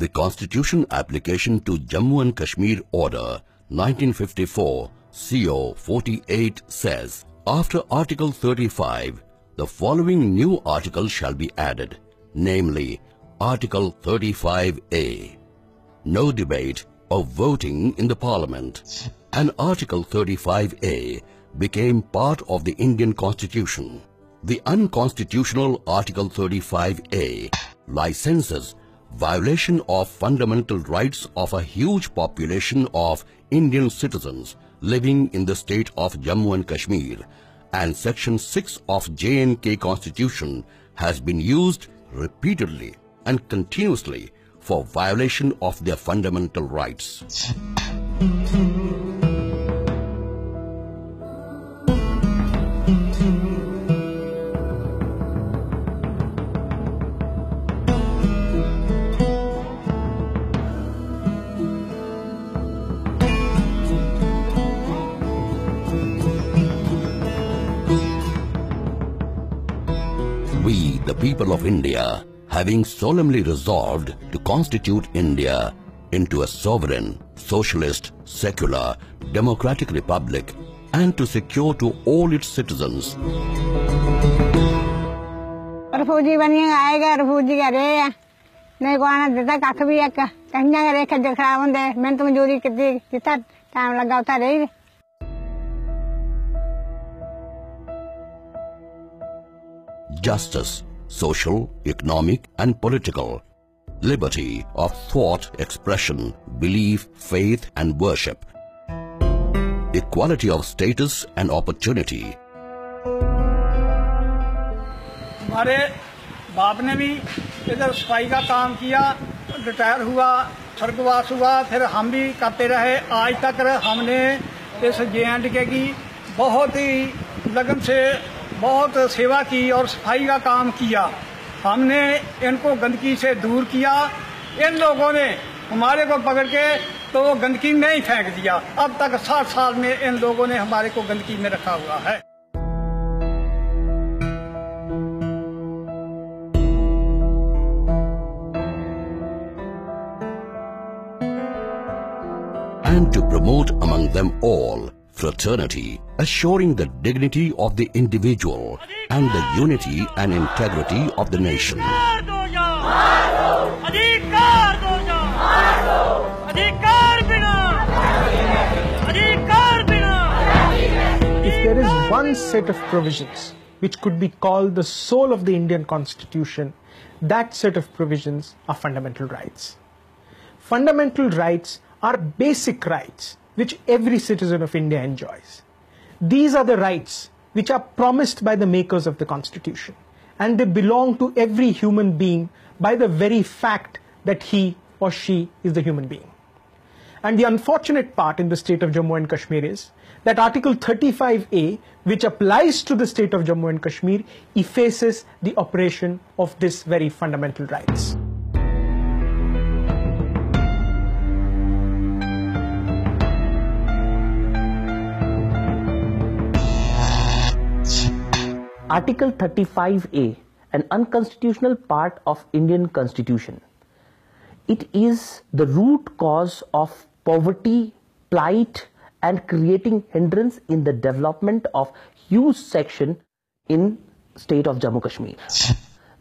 the Constitution application to Jammu and Kashmir Order 1954 CO48 says, after Article 35, the following new article shall be added, namely Article 35A. No debate or voting in the Parliament. And Article 35A became part of the Indian Constitution. The unconstitutional Article 35A licenses violation of fundamental rights of a huge population of Indian citizens living in the state of Jammu and Kashmir, and Section 6 of J&K Constitution has been used repeatedly and continuously for violation of their fundamental rights. We, the people of India, having solemnly resolved to constitute India into a sovereign, socialist, secular, democratic republic, and to secure to all its citizens. Justice, social, economic and political, liberty of thought, expression, belief, faith and worship, equality of status and opportunity. हमारे बाप ने भी इधर सफाई का काम किया, retire हुआ, स्वर्गवास हुआ, फिर हम भी करते रहे। आज तक हमने इस जे&के की बहुत ही लगन से बहुत सेवा की और सफाई का काम किया। हमने इनको गंदगी से दूर किया। इन लोगों ने हमारे को पकड़ के तो गंदगी में ही फेंक दिया। अब तक 7 साल में इन लोगों ने हमारे को गंदगी में रखा हुआ है। And to promote among them all fraternity, assuring the dignity of the individual and the unity and integrity of the nation. If there is one set of provisions which could be called the soul of the Indian Constitution, that set of provisions are fundamental rights. Fundamental rights are basic rights which every citizen of India enjoys. These are the rights which are promised by the makers of the Constitution, and they belong to every human being by the very fact that he or she is the human being. And the unfortunate part in the state of Jammu and Kashmir is that Article 35A, which applies to the state of Jammu and Kashmir, effaces the operation of this very fundamental rights. Article 35A, an unconstitutional part of Indian Constitution. It is the root cause of poverty, plight and creating hindrance in the development of huge section in state of Jammu Kashmir.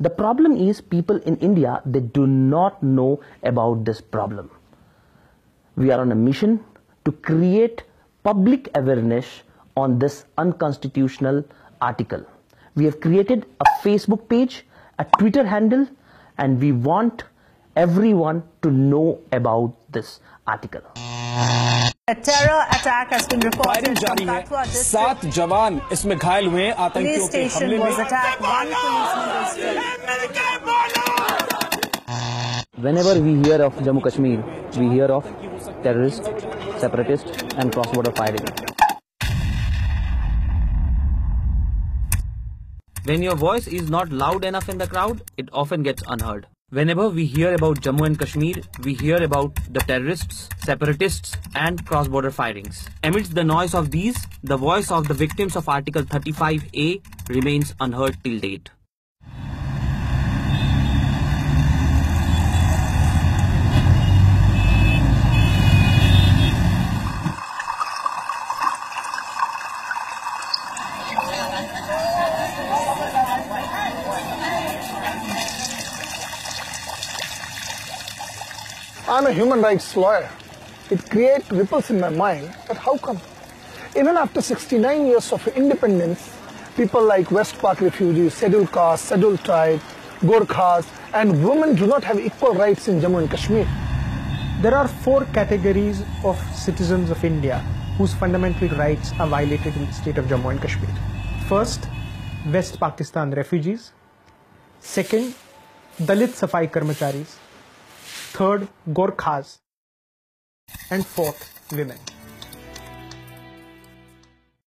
The problem is people in India, they do not know about this problem. We are on a mission to create public awareness on this unconstitutional article. We have created a Facebook page, a Twitter handle, and we want everyone to know about this article. A terror attack has been reported from Katwa district. 7 jawan isme ghayal hue hain आतंकियों के हमले में. One policeman was killed. Whenever we hear of Jammu Kashmir, we hear of terrorists, separatists, and cross-border firing. When your voice is not loud enough in the crowd, it often gets unheard. Whenever we hear about Jammu and Kashmir, we hear about the terrorists, separatists and cross-border firings. Amidst the noise of these, the voice of the victims of Article 35A remains unheard till date. I'm a human rights lawyer. It creates ripples in my mind, but how come? Even after 69 years of independence, people like West Pak refugees, scheduled castes, scheduled tribes, Gorkhas, and women do not have equal rights in Jammu and Kashmir. There are four categories of citizens of India whose fundamental rights are violated in the state of Jammu and Kashmir. First, West Pakistan refugees. Second, Dalit Safai Karmacharis. Third, Gorkhas. And fourth, women.